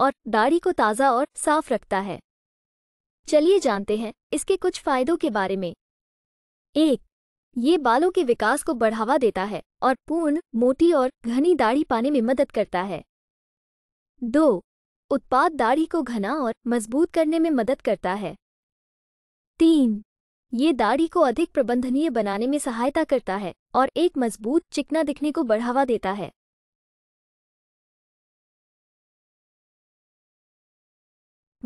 और दाढ़ी को ताज़ा और साफ रखता है। चलिए जानते हैं इसके कुछ फायदों के बारे में। 1. ये बालों के विकास को बढ़ावा देता है और पूर्ण, मोटी और घनी दाढ़ी पाने में मदद करता है। 2. उत्पाद दाढ़ी को घना और मजबूत करने में मदद करता है। 3. ये दाढ़ी को अधिक प्रबंधनीय बनाने में सहायता करता है और एक मजबूत, चिकना दिखने को बढ़ावा देता है।